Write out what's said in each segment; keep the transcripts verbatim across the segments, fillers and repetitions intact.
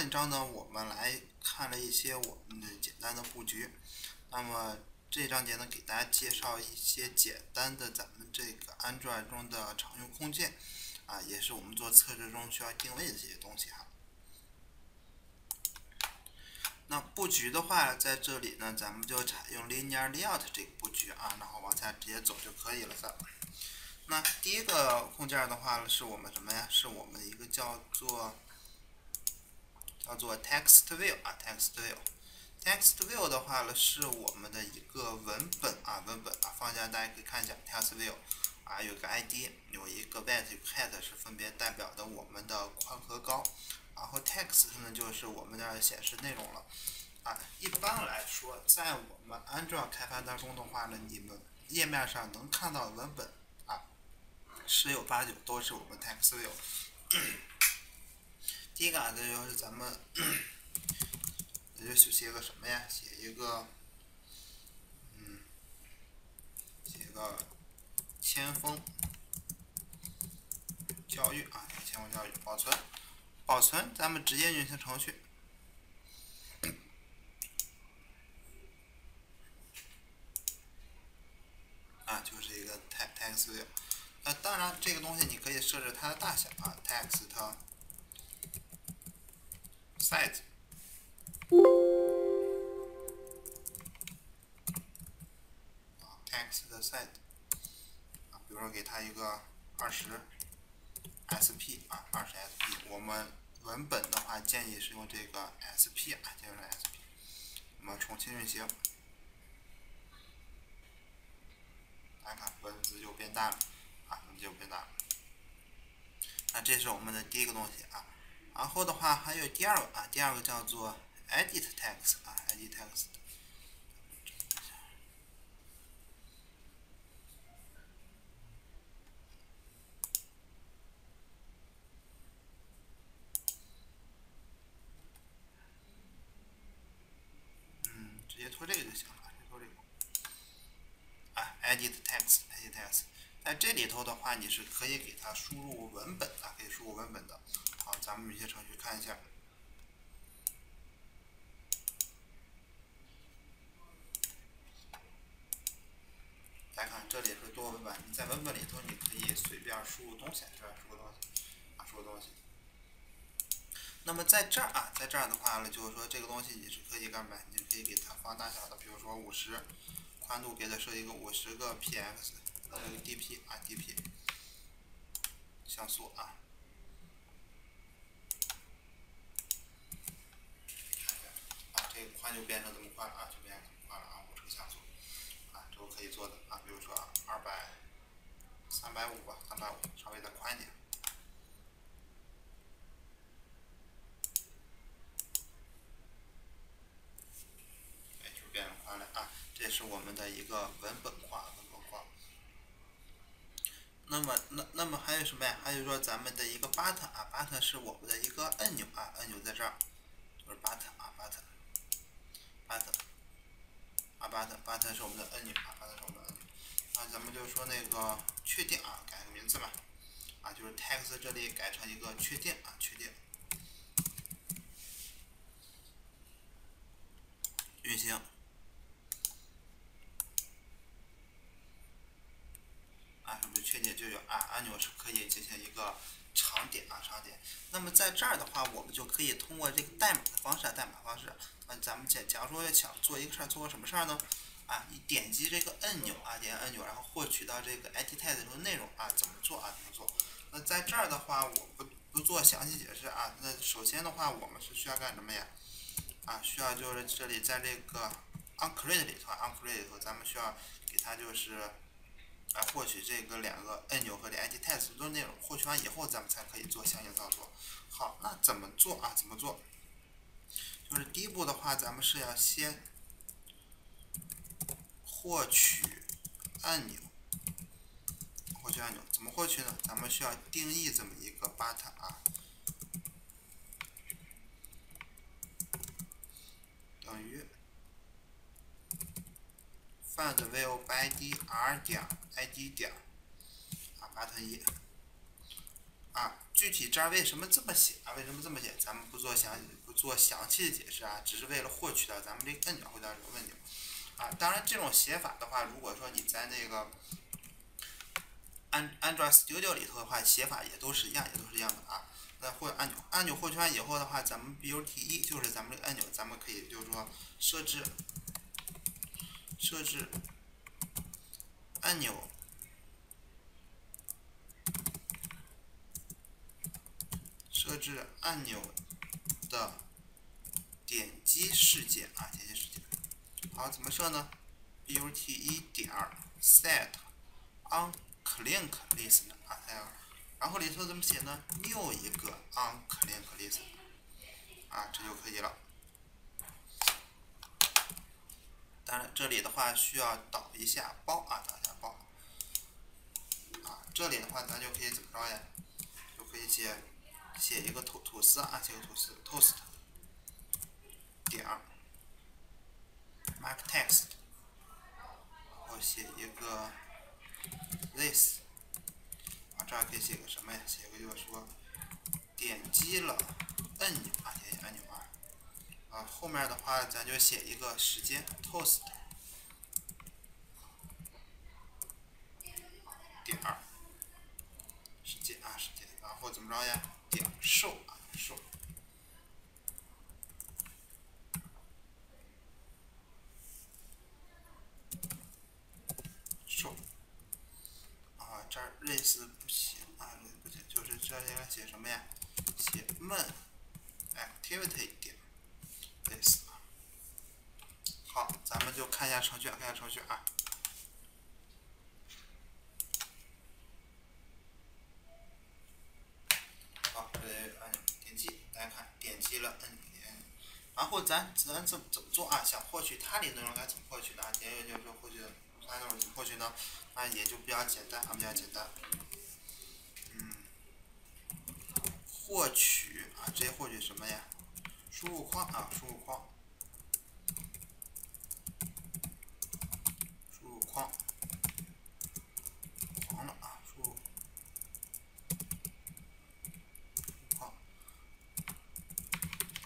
上一章呢，我们来看了一些我们的简单的布局。那么这一章节呢，给大家介绍一些简单的咱们这个 Android 中的常用控件，啊，也是我们做测试中需要定位的这些东西哈。那布局的话，在这里呢，咱们就采用 Linear Layout 这个布局啊，然后往下直接走就可以了的。那第一个控件的话，是我们什么呀？是我们一个叫做叫做 TextView 啊 ，TextView。TextView 的话呢，是我们的一个文本啊，文本啊，放下大家可以看一下 TextView 啊，有个 I D， 有一个 width 与 height 是分别代表的我们的宽和高，然后 text 呢就是我们的显示内容了啊。一般来说，在我们 Android 开发当中的话呢，你们页面上能看到的文本啊，十有八九都是我们 TextView。第一个啊，这就是咱们，也就写个什么呀？写一个，嗯，写一个先锋教育啊，先锋教育保存，保存，咱们直接运行程序。啊，就是一个 text， 那当然这个东西你可以设置它的大小啊 ，text。size， text 的 size 啊，比如说给它一个二十 sp 啊，二十 sp。我们文本的话建议是用这个 sp 啊，就是 sp。我们重新运行，大家看文字就变大了啊，文字就变大了。那这是我们的第一个东西啊。然后的话还有第二个啊，第二个叫做 EditText 啊 ，EditText， 嗯，直接拖这个就行了，直接拖这个。啊 ，EditText，EditText， 在这里头的话，你是可以给它输入文本的，可以输入文本的。好，咱们有些程序看一下。大家看，这里是多文本，你在文本里头，你可以随便输入东西，随便输入东西，啊，输入东西。那么在这儿啊，在这儿的话呢，就是说这个东西你是可以干嘛？你可以给它放大小的，比如说五十，宽度给它设一个五十个 px， 还有 dp 啊 dp， 像素啊。宽就变成这么宽了啊，就变成这么宽了啊，五十个像素啊，这都可以做的啊。比如说二百、三百五吧，三百五，稍微再宽一点。哎，就变成宽了啊。这是我们的一个文本框，文本框。那么，那那么还有什么呀？还有说咱们的一个 button 啊 ，button 是我们的一个按钮啊，按钮在这儿，就是 button 啊 ，button。button 啊 button button 是我们的按钮啊 button 是我们的按钮啊，咱们就说那个确定啊，改个名字嘛啊，就是 text 这里改成一个确定啊，确定，运行啊，是不是确定就有啊，按钮是可以进行一个长点啊，长点。那么在这儿的话，我们就可以通过这个代码的方式啊，代码方式。啊，咱们假假如说想做一个事儿，做个什么事儿呢？啊，你点击这个按钮啊，点按钮，然后获取到这个 EditText 中内容啊，怎么做啊，怎么做？那在这儿的话，我不不做详细解释啊。那首先的话，我们是需要干什么呀？啊，需要就是这里在这个 onCreate 里头 ，onCreate 里头，咱们需要给它就是。啊，获取这个两个按钮和这 EditText 中内容，获取完以后，咱们才可以做相应操作。好，那怎么做啊？怎么做？就是第一步的话，咱们是要先获取按钮，获取按钮怎么获取呢？咱们需要定义这么一个 button 啊，等于。findViewById r 点 id 点啊 button 一啊，具体这儿为什么这么写啊？为什么这么写？咱们不做详不做详细的解释啊，只是为了获取到咱们这个摁脚回答这个问题啊。当然，这种写法的话，如果说你在那个 Android Studio 里头的话，写法也都是一样，也都是一样的啊。那获按钮按钮获取完以后的话，咱们 B U T E 就是咱们这个按钮，咱们可以就是说设置设置按钮。 设置按钮的点击事件啊，点击事件。好，怎么设呢 ？but 点 setOnClickListener 啊，然后里头怎么写呢？又一个 onClickListener 啊，这就可以了。当然，这里的话需要导一下包啊，导一下包。啊，这里的话咱就可以怎么着呀？就可以写。 写一个吐吐司啊，写个吐司 ，toast 点 mark text， 我写一个 this， 啊，这儿可以写个什么呀？写个就是说点击了按钮啊，点击按钮啊，啊，后面的话咱就写一个时间 toast 点时间啊时间，然后怎么着呀？ 点受啊受，受啊这儿类似不行啊，类似不行，就是这应该写什么呀？写闷 activity 点类似啊。好，咱们就看一下程序，看一下程序啊。 然后咱咱怎么怎么做啊？想获取它的内容该怎么获取呢？点点就是获取它内容怎么获取呢？啊，也就比较简单啊，比较简单。嗯，获取啊，直接获取什么呀？输入框啊，输入框，输入框，黄了啊，输入框，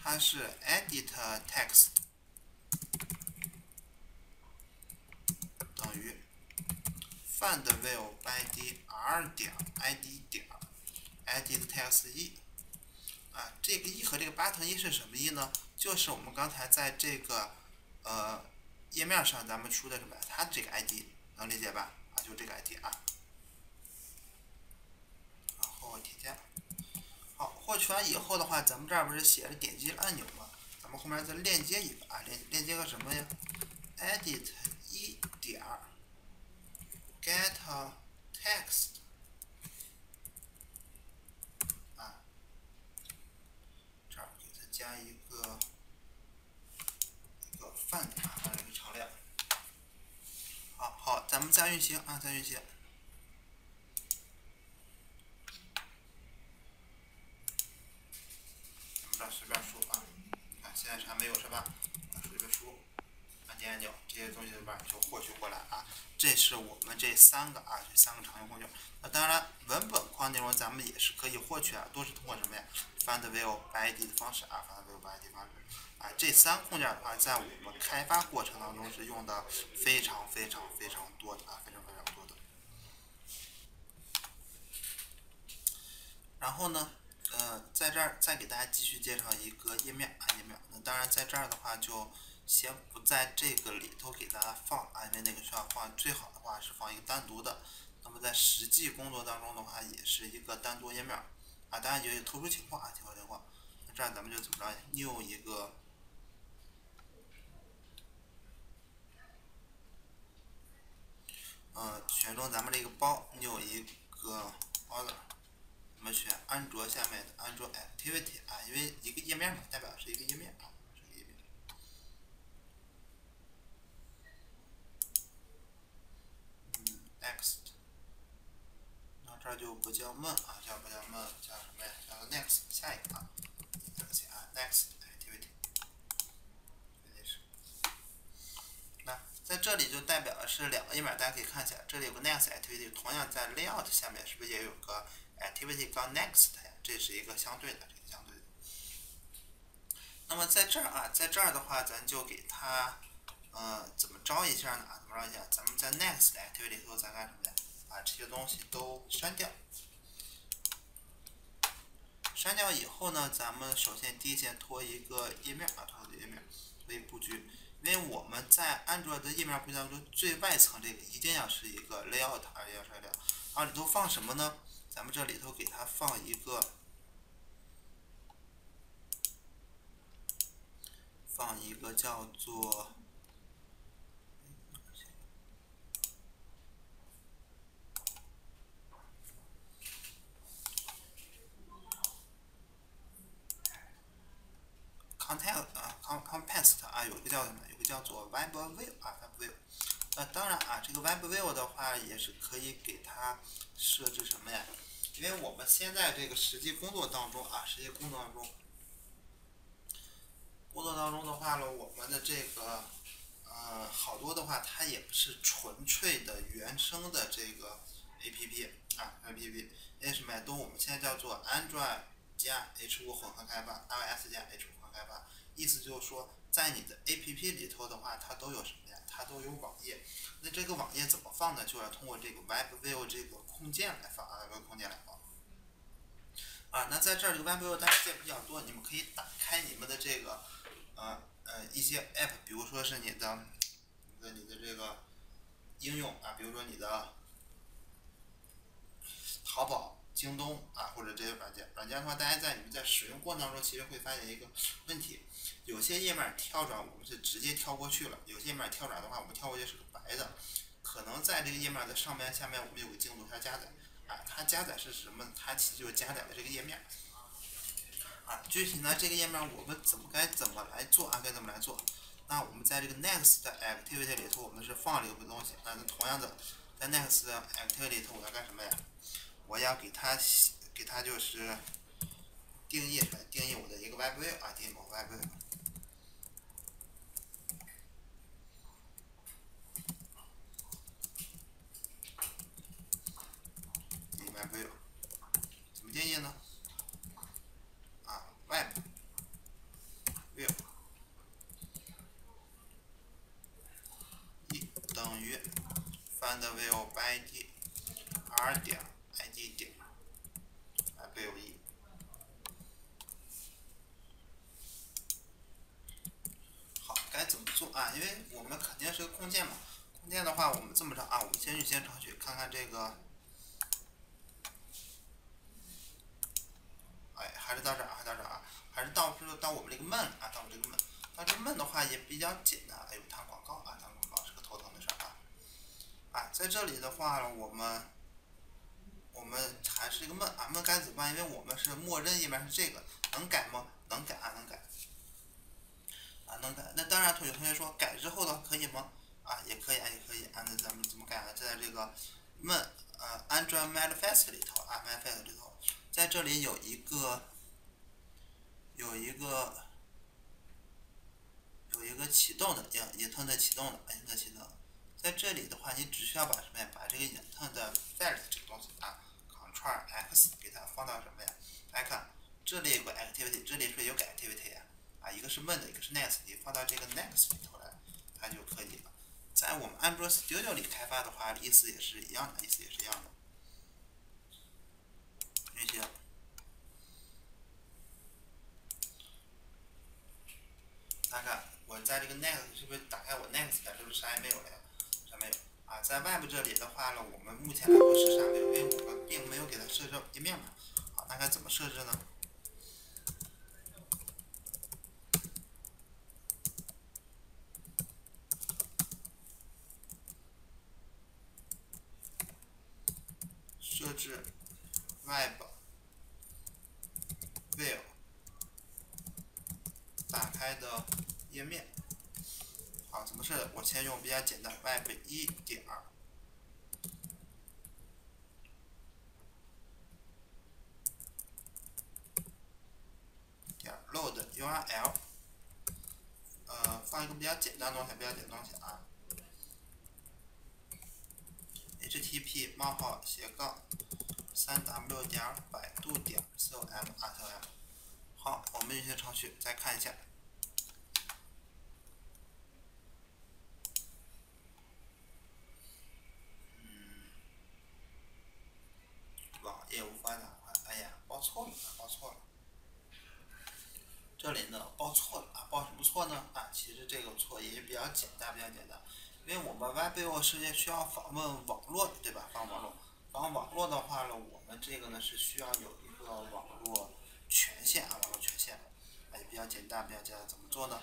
它是。 EditText 等于 findViewById 点 id 点 EditText 一啊，这个一和这个 button 一是什么一呢？就是我们刚才在这个呃页面上咱们输的什么？它这个 id 能理解吧？啊，就这个 id 啊，然后添加。好，获取完以后的话，咱们这儿不是写了点击按钮吗？ 后面再链接一个啊，链链接个什么呀 ？edit 一点 getText 啊，这儿给它加一个一个范啊，放一个常量。好好，咱们再运行啊，再运行。 没有是吧？随便输，按键按钮这些东西吧就获取过来啊。这是我们这三个啊，这三个常用工具。那当然，文本框内容咱们也是可以获取啊，都是通过什么呀 ？findViewById 的方式啊 ，findViewById 方式啊，这三个控件啊，在我们开发过程当中是用的非常非常非常多的啊，非常非常多的。然后呢？ 呃，在这儿再给大家继续介绍一个页面啊，页面。那当然，在这儿的话就先不在这个里头给大家放啊，因为那个需要放，最好的话是放一个单独的。那么在实际工作当中的话，也是一个单独页面啊。当然也有特殊情况啊，特殊情况。那这样咱们就怎么着？用一个呃，选中咱们这个包，用一个包的。 我们选安卓下面的安卓 Activity 啊，因为一个页面嘛，代表是一个页面啊，是一个页面。嗯 ，Next， 那这就不叫闷啊，叫不叫闷？叫什么呀？叫 Next 下一个啊，这个写啊 Next Activity， 那在这里就代表的是两个页面，大家可以看一下，这里有个 Next Activity， 同样在 Layout 下面是不是也有个？ Activity 杠 Next 呀，这是一个相对的，这个相对的。那么在这儿啊，在这儿的话，咱就给它，呃，怎么着一下呢？怎么着一下？咱们在 next activity 里头，咱干什么呀？把这些东西都删掉。删掉以后呢，咱们首先第一件拖一个页面啊，拖一个页面，拖一布局。因为我们在安卓的页面布局当中，最外层这个一定要是一个 layout 啊，要是 layout。啊，里头放什么呢？咱们这里头给它放一个，放一个叫做，content 啊 ，context 啊，有一个叫什么？有个叫做 WebView 啊 ，WebView。那当然啊，这个 WebView 的话也是可以给它设置什么呀？因为我们现在这个实际工作当中啊，实际工作当中，工作当中的话呢，我们的这个呃好多的话，它也不是纯粹的原生的这个 A P P 啊 A P P， 因为什么呀？都我们现在叫做 Android 加 H 五 混合开发 ，iOS 加 H 五混合开发，意思就是说，在你的 A P P 里头的话，它都有什么呀？它都有网页。那这个网页怎么放呢？就要通过这个 WebView 这个空间来放啊，这个空间来放。啊，那在这儿这个 WebView 单词键比较多，你们可以打开你们的这个呃呃一些 App， 比如说是你的你的你的这个应用啊，比如说你的淘宝、京东啊，或者这些软件，软件的话，大家在你们在使用过程当中，其实会发现一个问题，有些页面跳转我们是直接跳过去了，有些页面跳转的话，我们跳过去是个白的，可能在这个页面的上面、下面我们有个进度条加载，啊，它加载是什么？它其实就是加载的这个页面，啊，具体呢这个页面我们怎么该怎么来做啊？该怎么来做？那我们在这个 next activity 里头，我们是放了一个东西，那同样的，在 next activity 里头我要干什么呀？我要给它给它就是定义出来，定义我的一个 WebView 啊，定义我 WebView。定义 WebView 怎么定义呢？啊 ，WebView 一等于 findViewById r 点。I D 点 ，W E， 好，该怎么做啊？因为我们肯定是个空间嘛，空间的话，我们这么着啊，我们先去先程序看看这个，哎，还是到这儿，还是到这儿啊，还是到就是到我们这个 man 啊，到我们这个 man， 到这 man 的话也比较简单，哎呦，弹广告啊，弹广告是个头疼的事儿啊，啊，在这里的话，我们。我们还是这个闷啊，闷该怎么办？因为我们是默认页面是这个，能改吗？能改啊，能改啊，能改。那当然，有同学说改之后呢，可以吗？啊，也可以啊，也可以啊。那咱们怎么改啊？在这个闷呃 AndroidManifest 里头啊 ，Manifest 里头，在这里有一个有一个有一个启动的，也也腾的启动的，也腾的启动。在这里的话，你只需要把什么呀？把这个 intent 的 set 这个东西啊 ，Ctrl X 给它放到什么呀？大家看，这里有个 activity， 这里是有个 activity 啊，一个是 man 的，一个是 next， 你放到这个 next 里头来，它就可以了。在我们 Android Studio 里开发的话，意思也是一样的，意思也是一样的。运行。大家看，我在这个 next 是不是打开我 next 的，是不是啥也没有了呀？没有啊，在 web 这里的话呢，我们目前来说是啥没有，因为我们并没有给它设置页面嘛。好，那该怎么设置呢？设置 web view 打开的页面。啊，怎么设的？我先用比较简单 ，web 一点儿 load U R L， 呃，放一个比较简单的东西，比较简单的东西啊 ，H T T P 冒号斜杠三 w 点百度点 com 好，我们运行程序再看一下。嗯，网页无法打开，哎呀，报错了，报错了。这里呢，报错了啊，报什么错呢？啊，其实这个错也比较简单，比较简单，因为我们 WebView 世界需要访问网络，对吧？访问网络。然后网络的话呢，我们这个呢是需要有一个网络权限啊，网络权限，哎，比较简单，比较简单，怎么做呢？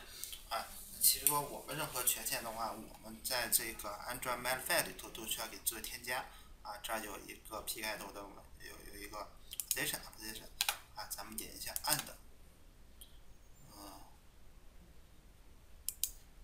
啊，其实说我们任何权限的话，我们在这个 AndroidManifest 里头都需要给做添加啊，这儿有一个 P 开头的，有有一个 position position 啊，咱们点一下 and， 嗯，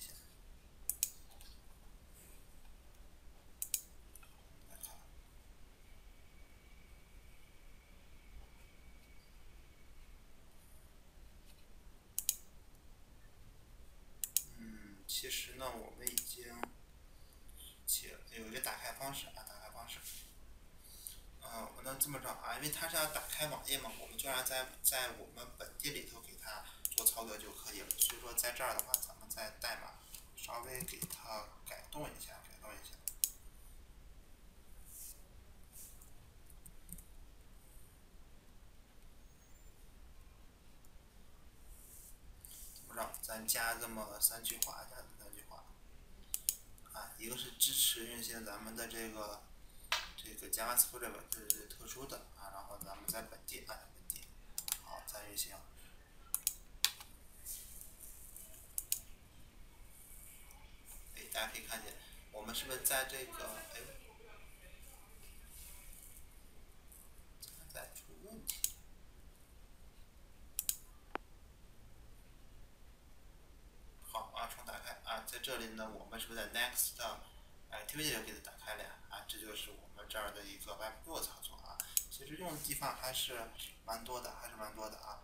下。来看，嗯，其实呢，我们已经。 有一个打开方式啊，打开方式，呃，我能这么着啊，因为它是要打开网页嘛，我们就让在在我们本地里头给它做操作就可以了。所以说在这儿的话，咱们在代码稍微给它改动一下，改动一下。怎么着？咱加这么三句话，加三句话。 啊，一个是支持运行咱们的这个这个 JavaScript 这是特殊的啊，然后咱们在本地按、啊、本地，好，再运行。哎，大家可以看见，我们是不是在这个哎，在出问题？ 好啊，重打开啊，在这里呢，我们是不是在 Next Activity 就给它打开了呀？啊，这就是我们这儿的一个 WebView 操作啊。其实用的地方还是蛮多的，还是蛮多的啊。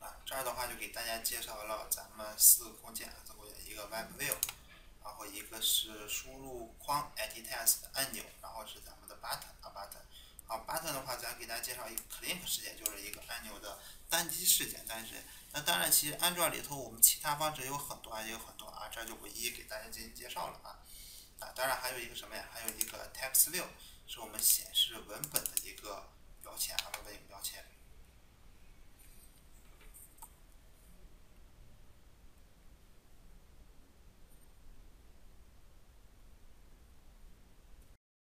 啊，这儿的话就给大家介绍了咱们四个空间，四个空间，一个 WebView， 然后一个是输入框 EditText 按钮，然后是咱们的 Button 啊 Button。 好 ，button 的话，咱给大家介绍一个 click 事件，就是一个按钮的单击事件，单击事件。那当然，其实安卓里头我们其他方式有很多啊，也有很多啊，这就不一一给大家进行介绍了啊。啊，当然还有一个什么呀？还有一个 TextView， 是我们显示文本的一个标签啊，文